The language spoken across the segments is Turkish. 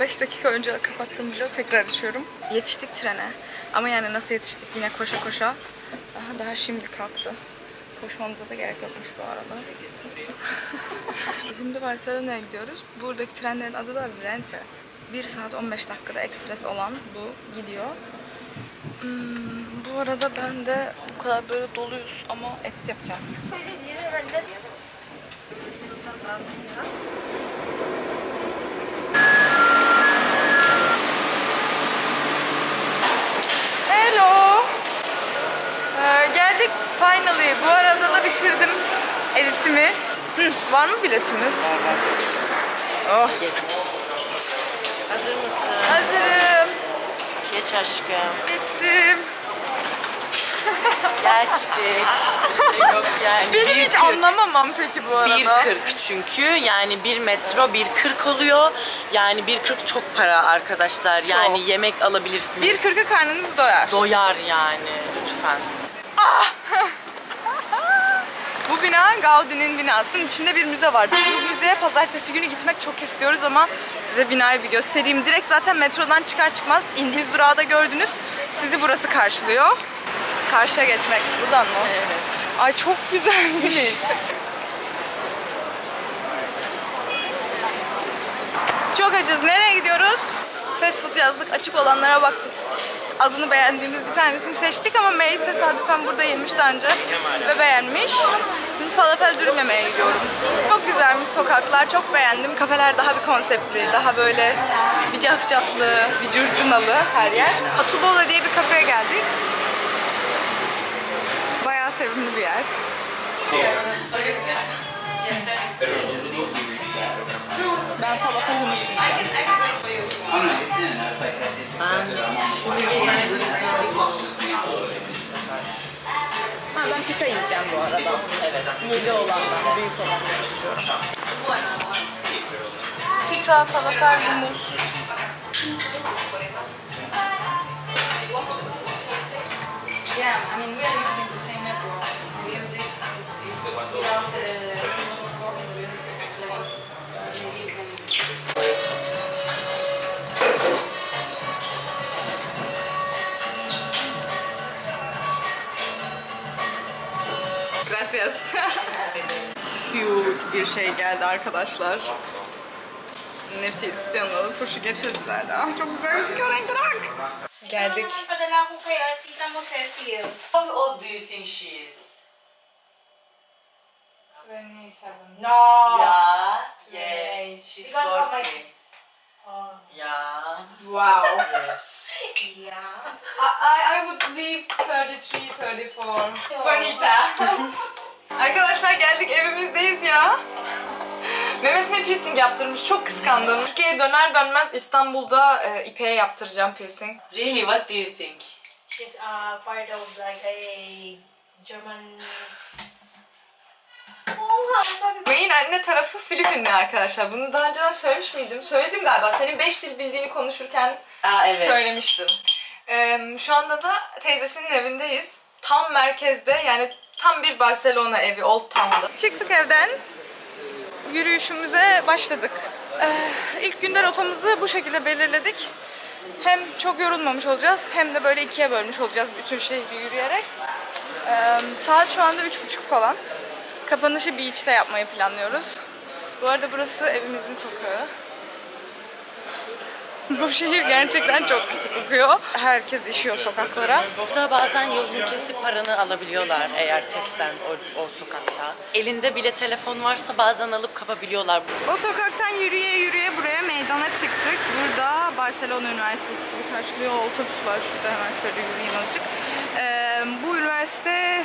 5 dakika önce kapattığım bloğu tekrar açıyorum. Yetiştik trene. Ama yani nasıl yetiştik? Yine koşa koşa. Aha, daha şimdi kalktı. Koşmamıza da gerek yokmuş bu arada. Şimdi Barcelona'ya gidiyoruz. Buradaki trenlerin adı da Renfe. 1 saat 15 dakikada ekspres olan bu gidiyor. Bu arada ben de bu kadar böyle doluyuz ama edit yapacağım. Hello. Geldik finally. Bu arada da bitirdim editimi. Var mı biletimiz? Oh. Hazır mısın? Hazırım. Geç aşkım. Geçtim. Geçtik. Bir şey yok yani. Benim hiç anlamamam peki bu arada. 1.40 çünkü yani 1 metro 1.40 oluyor. Yani 1.40 çok para arkadaşlar. Çok. Yani yemek alabilirsiniz. 1.40'a karnınız doyar. Doyar yani lütfen. Ah! Bu bina Gaudí'nin binasının içinde bir müze var. Biz bu müzeye pazartesi günü gitmek çok istiyoruz ama size binayı bir göstereyim. Direkt zaten metrodan çıkar çıkmaz indiğiniz durağı da gördünüz. Sizi burası karşılıyor. Karşıya geçmek buradan mı? Evet. Ay çok güzelmiş. Çok acız. Nereye gidiyoruz? Fast food yazdık. Açık olanlara baktık. Adını beğendiğimiz bir tanesini seçtik ama May tesadüfen burada yemiş daha önce ve beğenmiş. Şimdi falafel dürüm yemeye gidiyorum. Çok güzelmiş sokaklar, çok beğendim. Kafeler daha bir konseptli, daha böyle bir cafcaflı, bir curcunalı her yer. Atubola diye bir kafeye geldik. Bayağı sevimli bir yer. Ben falafel humusu yiyeceğim. Ben pita yiyeceğim bu arada. Evet. Sinirli olanlar, büyük olanlar. Pita, falafel, humus. Yeah, I mean we are using the same network. Music is without Huge bir şey geldi arkadaşlar. Nefis yanılı turşu getirdiler. Ah çok güzel gözüküyor renkler bak. Geldik. How old do you think she is? 27. No. Yeah. Yes. She's 40. Yeah. Wow. Yes. Yeah. I would leave 33, 34. Bonita. Arkadaşlar geldik evimizdeyiz ya. Memesine piercing yaptırmış. Çok kıskandım. Türkiye'ye döner dönmez İstanbul'da İpek'e yaptıracağım piercing. Really? What do you think? She's part of like a German... May'in anne tarafı Filipinli arkadaşlar. Bunu daha önceden söylemiş miydim? Söyledim galiba. Senin 5 dil bildiğini konuşurken evet. Söylemiştim. Şu anda da teyzesinin evindeyiz. Tam merkezde yani... Tam bir Barcelona evi, Old Town'da. Çıktık evden, yürüyüşümüze başladık. İlk günde rotamızı bu şekilde belirledik. Hem çok yorulmamış olacağız, hem de böyle ikiye bölmüş olacağız bütün şehri yürüyerek. Saat şu anda 3.30 falan. Kapanışı beach'te yapmayı planlıyoruz. Bu arada burası evimizin sokağı. Bu şehir gerçekten çok kötü kokuyor. Herkes işiyor sokaklara. Burada bazen yolunu kesip paranı alabiliyorlar eğer teksen o sokakta. Elinde bile telefon varsa bazen alıp kapabiliyorlar. O sokaktan yürüye yürüye buraya meydana çıktık. Burada Barcelona Üniversitesi karşılıyor. Otobüs var şurada hemen şöyle yürüyeyim azıcık. Bu üniversite...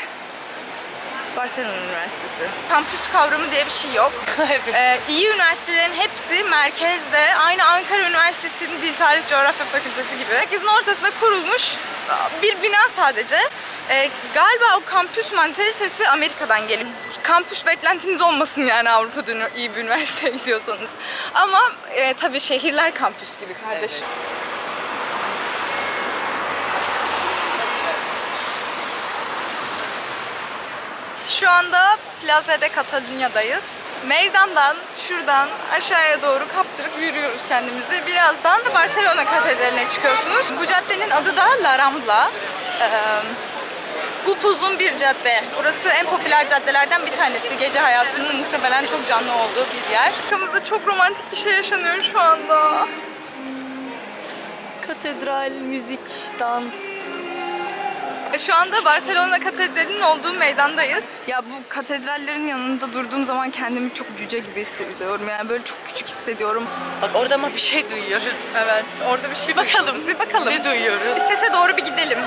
Barcelona Üniversitesi. Kampüs kavramı diye bir şey yok. İyi üniversitelerin hepsi merkezde, aynı Ankara Üniversitesi'nin Dil Tarih Coğrafya Fakültesi gibi. Herkesin ortasında kurulmuş bir bina sadece. Galiba o kampüs mantalitesi Amerika'dan geliyor. Kampüs beklentiniz olmasın yani Avrupa'da iyi bir üniversiteye gidiyorsanız. Ama tabii şehirler kampüs gibi kardeşim. Evet. Şu anda Plaza de Catalunya'dayız. meydandan şuradan aşağıya doğru kaptırıp yürüyoruz kendimizi. Birazdan da Barcelona katedraline çıkıyorsunuz. Bu caddenin adı da La Rambla. Bu uzun bir cadde. Burası en popüler caddelerden bir tanesi. Gece hayatının muhtemelen çok canlı olduğu bir yer. Arkamızda çok romantik bir şey yaşanıyor şu anda. Katedral, müzik, dans. Şu anda Barcelona Katedrali'nin olduğu meydandayız. Ya bu katedrallerin yanında durduğum zaman kendimi çok cüce gibi hissediyorum. Yani böyle çok küçük hissediyorum. Bak orada ama bir şey duyuyoruz. Evet, orada bir şey. Bir bakalım. Bir bakalım. Ne duyuyoruz? Bir sese doğru bir gidelim.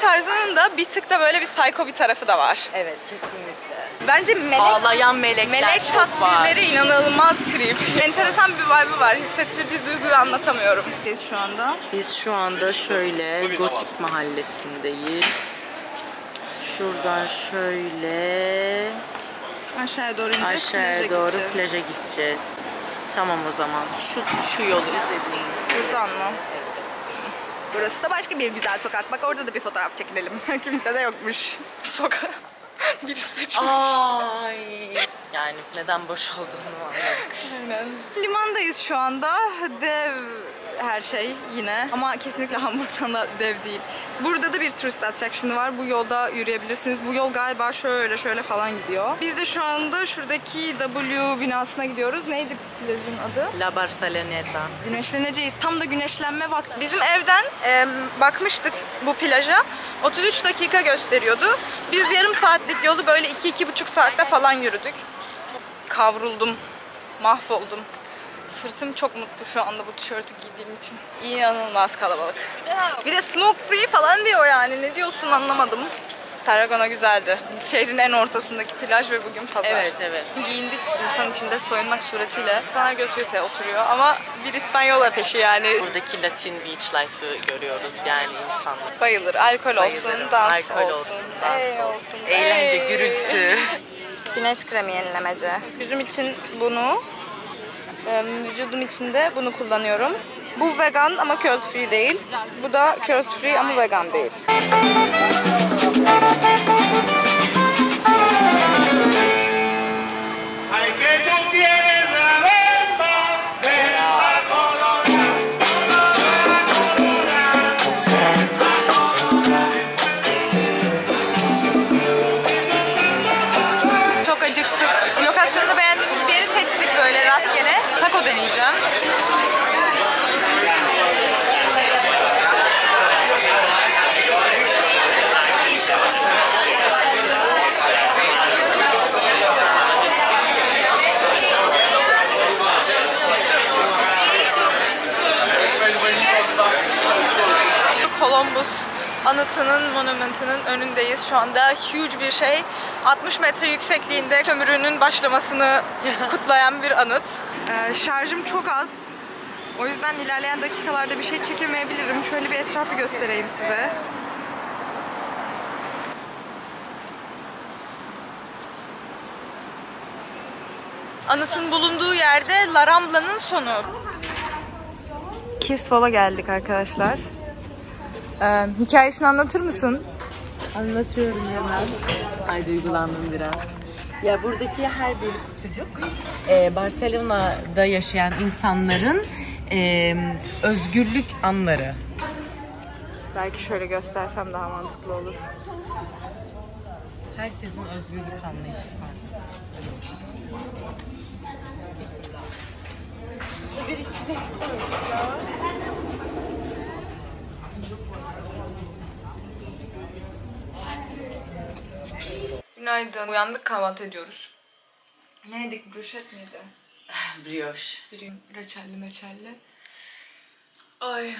Tarzının da bir tık da böyle bir psycho bir tarafı da var. Evet, kesinlikle. Bence melek, ağlayan melek tasvirleri var. İnanılmaz creep. Enteresan bir vibe'ı var. Hissettirdiği duyguyu anlatamıyorum. Biz şu anda şöyle Gotik mahallesindeyiz. Şuradan şöyle aşağıya doğru plaja gideceğiz. Tamam o zaman. Şu yolu izleyelim. Buradan mı? Burası da başka bir güzel sokak. Bak orada da bir fotoğraf çekinelim. Kimse de yokmuş. Sokak. Birisi sıçmış. Ay. Yani neden boş olduğunu anladık. Aynen. Limandayız şu anda. Dev her şey yine. Ama kesinlikle Hamburg'dan da dev değil. Burada da bir turist attraction'ı var. Bu yolda yürüyebilirsiniz. Bu yol galiba şöyle falan gidiyor. Biz de şu anda şuradaki W binasına gidiyoruz. Neydi plajın adı? La Barceloneta. Güneşleneceğiz. Tam da güneşlenme vakti. Bizim evden bakmıştık bu plaja. 33 dakika gösteriyordu. Biz yarım saatlik yolu böyle 2-2,5 saatte falan yürüdük. Kavruldum. Mahvoldum. Sırtım çok mutlu şu anda bu tişörtü giydiğim için. İnanılmaz kalabalık. Bir de smoke free falan diyor yani. Ne diyorsun anlamadım. Tarragona güzeldi. Şehrin en ortasındaki plaj ve bugün pazar. Evet. Giyindik insan içinde soyunmak suretiyle. İnsanlar göt göte oturuyor ama bir İspanyol ateşi yani. Buradaki Latin beach life'ı görüyoruz yani insanlar. Bayılır. Alkol olsun, dans olsun. Eğlence, gürültü. Güneş kremi yenilemece. Yüzüm için bunu, vücudum için de bunu kullanıyorum. Bu vegan ama cruelty free değil. Bu da cruelty free ama vegan değil. Çok acıktık. Lokasyonda beğendiğimiz bir yeri seçtik böyle rastgele. Taco deneyeceğim. Columbus anıtının, monumentinin önündeyiz. Şu anda huge bir şey. 60 metre yüksekliğinde sömürünün başlamasını kutlayan bir anıt. Şarjım çok az. O yüzden ilerleyen dakikalarda bir şey çekemeyebilirim. Şöyle bir etrafı göstereyim size. Anıtın bulunduğu yerde La Rambla'nın sonu. Kisval'a geldik arkadaşlar. Hikayesini anlatır mısın? Anlatıyorum hemen. Ay duygulandım biraz. Ya buradaki her bir kutucuk Barcelona'da yaşayan insanların özgürlük anları. Belki şöyle göstersem daha mantıklı olur. Herkesin özgürlük anlayışı var. Bir içine günaydın. Uyandık, kahvaltı ediyoruz. Ne yedik? Brioşet miydi? Brioş. Reçelli. Ay,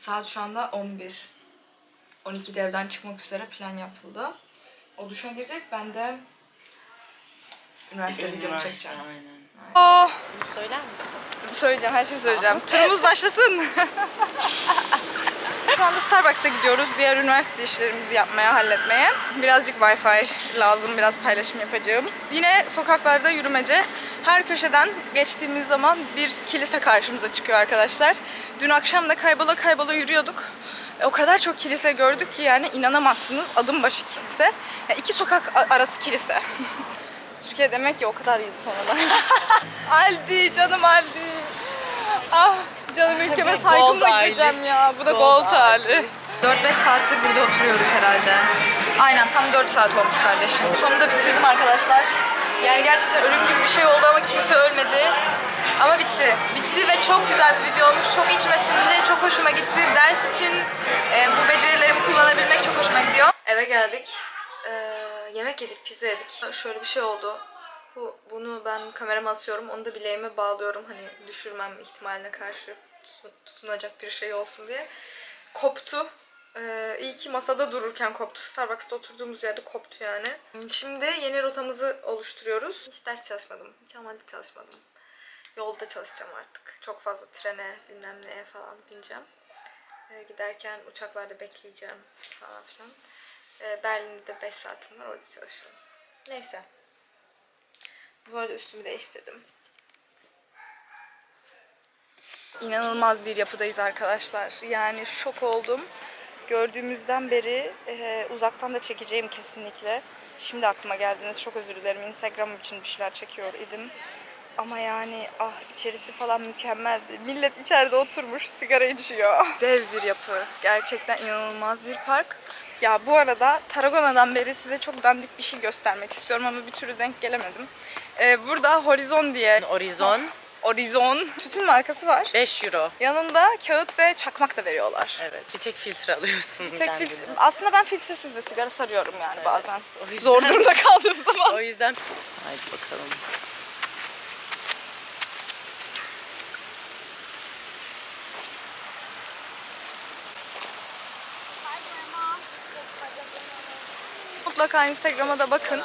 saat şu anda 11. 12'de evden çıkmak üzere plan yapıldı. O duşa girecek. Ben de Üniversite videomu çekeceğim. Aynen. Bunu söyler misin? Söyleyeceğim, her şeyi söyleyeceğim. Turumuz başlasın. Şu anda Starbucks'a gidiyoruz. Diğer üniversite işlerimizi yapmaya, halletmeye. Birazcık Wi-Fi lazım, biraz paylaşım yapacağım. Yine sokaklarda yürümece. Her köşeden geçtiğimiz zaman bir kilise karşımıza çıkıyor arkadaşlar. Dün akşam da kaybola kaybola yürüyorduk. O kadar çok kilise gördük ki yani inanamazsınız. Adım başı kilise. Yani 2 sokak arası kilise. Türkiye demek ki o kadar yıl sonradan. Aldi, canım Aldi. Ah, canım ülkeme saygım da gideceğim ya. Bu da gold hali. 4-5 saattir burada oturuyoruz herhalde. Aynen, tam 4 saat olmuş kardeşim. Sonunda bitirdim arkadaşlar. Yani gerçekten ölüm gibi bir şey oldu ama kimse ölmedi. Ama bitti. Bitti ve çok güzel bir video olmuş. Çok içmesinde, çok hoşuma gitti. Ders için bu becerilerimi kullanabilmek çok hoşuma gidiyor. Eve geldik. Yemek yedik, pizza yedik. Şöyle bir şey oldu. Bunu ben kamerama asıyorum. Onu da bileğime bağlıyorum. Hani düşürmem ihtimaline karşı tutunacak bir şey olsun diye. Koptu. İyi ki masada dururken koptu. Starbucks'ta oturduğumuz yerde koptu yani. Şimdi yeni rotamızı oluşturuyoruz. Hiç ders çalışmadım. Hiç Almanca çalışmadım. Yolda çalışacağım artık. Çok fazla trene, bilmem neye falan bineceğim. Giderken uçaklarda bekleyeceğim falan filan. Berlin'de 5 saatim var. Orada çalışıyorum. Neyse. Bu arada üstümü değiştirdim. İnanılmaz bir yapıdayız arkadaşlar. Yani şok oldum. Gördüğümüzden beri uzaktan da çekeceğim kesinlikle. Şimdi aklıma geldiniz. Çok özür dilerim. Instagram için bir şeyler çekiyor idim. Ama yani içerisi falan mükemmeldi. Millet içeride oturmuş sigara içiyor. Dev bir yapı. Gerçekten inanılmaz bir park. Ya bu arada Tarragona'dan beri size çok dandik bir şey göstermek istiyorum ama bir türlü denk gelemedim. Burada Horizon diye. Horizon. Tütün markası var. 5 euro. Yanında kağıt ve çakmak da veriyorlar. Evet. Bir tek filtre alıyorsun. Bir tek filtre. Aslında ben filtresiz de sigara sarıyorum yani evet, bazen. Zor durumda kaldığım zaman. O yüzden. Haydi bakalım. Mutlaka Instagram'a da bakın.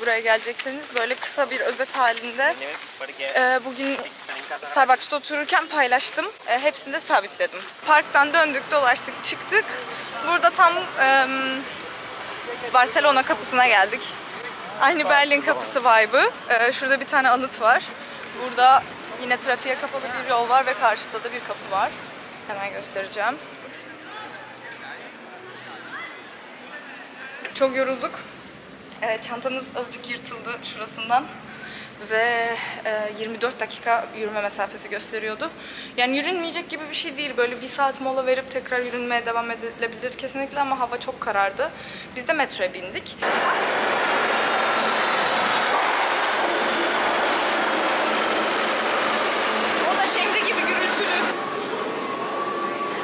Buraya gelecekseniz böyle kısa bir özet halinde bugün Starbucks'ta otururken paylaştım. Hepsini de sabitledim. Parktan döndük, dolaştık, çıktık. Burada tam Barcelona kapısına geldik. Aynı Berlin kapısı vibe'ı. Şurada bir tane anıt var. Burada yine trafiğe kapalı bir yol var ve karşıda da bir kapı var. Hemen göstereceğim. Çok yorulduk. Çantamız azıcık yırtıldı şurasından ve 24 dakika yürüme mesafesi gösteriyordu. Yani yürünmeyecek gibi bir şey değil. Böyle bir saat mola verip tekrar yürünmeye devam edilebilir kesinlikle ama hava çok karardı. Biz de metroya bindik. O da şehri gibi gürültülü.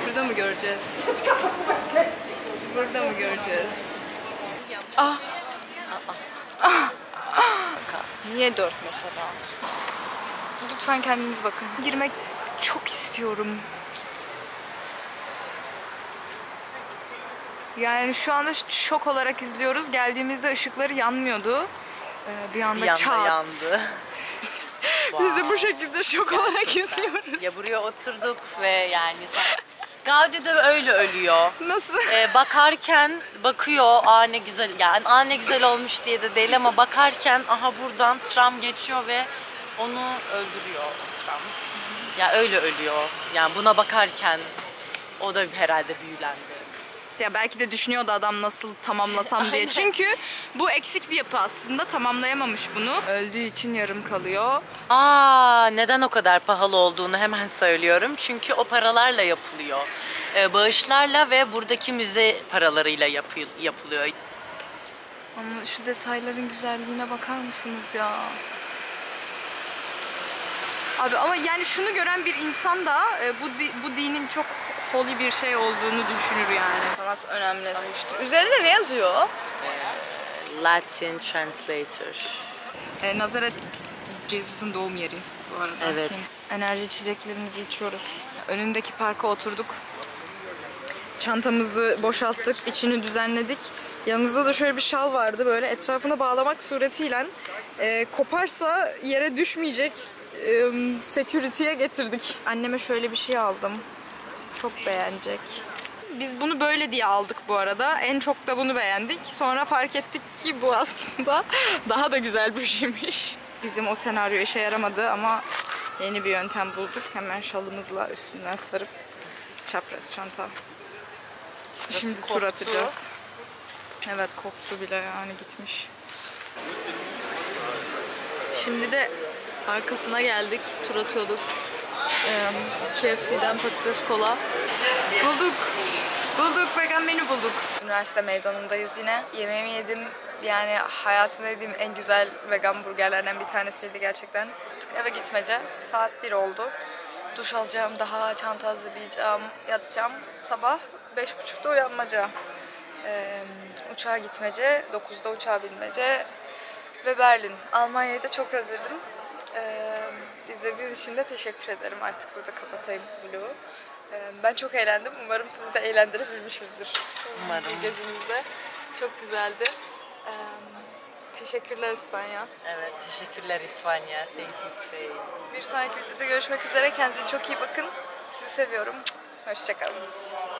Burada mı göreceğiz? Burada mı göreceğiz? Niye 4 mesela? Lütfen kendiniz bakın. Girmek çok istiyorum. Yani şu anda şok olarak izliyoruz. Geldiğimizde ışıkları yanmıyordu. Bir anda çat. Yandı. Biz de bu şekilde şok olarak izliyoruz. Ya buraya oturduk ve yani... Gaudí de öyle ölüyor. Nasıl? Bakarken bakıyor, ne güzel, yani ne güzel olmuş diye de değil ama bakarken buradan tram geçiyor ve onu öldürüyor tram. Ya öyle ölüyor. Yani buna bakarken o da herhalde büyülendi. Ya belki de düşünüyordu adam nasıl tamamlasam diye. Çünkü bu eksik bir yapı aslında, tamamlayamamış bunu. Öldüğü için yarım kalıyor. Neden o kadar pahalı olduğunu hemen söylüyorum. Çünkü o paralarla yapılıyor. Bağışlarla ve buradaki müze paralarıyla yapılıyor. Ama şu detayların güzelliğine bakar mısınız ya? Abi ama yani şunu gören bir insan da bu dinin çok holy bir şey olduğunu düşünür yani. Sanat önemli. İşte üzerinde ne yazıyor? Latin translator. Nazaret Jesus'un doğum yeri bu arada. Evet. Enerji içeceklerimizi içiyoruz. Önündeki parka oturduk. Çantamızı boşalttık, içini düzenledik. Yanımızda da şöyle bir şal vardı, böyle etrafına bağlamak suretiyle koparsa yere düşmeyecek security'ye getirdik. Anneme şöyle bir şey aldım. Çok beğenecek. Biz bunu böyle diye aldık bu arada. En çok da bunu beğendik. Sonra fark ettik ki bu aslında daha da güzel bir şeymiş. Bizim o senaryo işe yaramadı ama yeni bir yöntem bulduk. Hemen şalımızla üstünden sarıp çapraz çanta. Şurası şimdi koptu. Tur atacağız. Evet, koptu bile yani, gitmiş. Şimdi de arkasına geldik. Tur atıyorduk. KFC'den patates kola. Bulduk. Bulduk. Vegan menü bulduk. Üniversite meydanındayız yine. Yemeğimi yedim. Yani hayatımda yediğim en güzel vegan burgerlerden bir tanesiydi gerçekten. Artık eve gitmece. Saat 1 oldu. Duş alacağım daha, çanta hazırlayacağım, yatacağım. Sabah 5.30'da uyanmaca. Uçağa gitmece, 9'da uçağa binmece ve Berlin. Almanya'yı da çok özledim. İzlediğiniz için de teşekkür ederim. Artık burada kapatayım vlogu. Ben çok eğlendim. Umarım sizi de eğlendirebilmişizdir. Umarım. Gezinizde çok güzeldi. Teşekkürler İspanya. Evet, teşekkürler İspanya. Thank you Spain. Bir sonraki videoda görüşmek üzere. Kendinize çok iyi bakın. Sizi seviyorum. Hoşçakalın.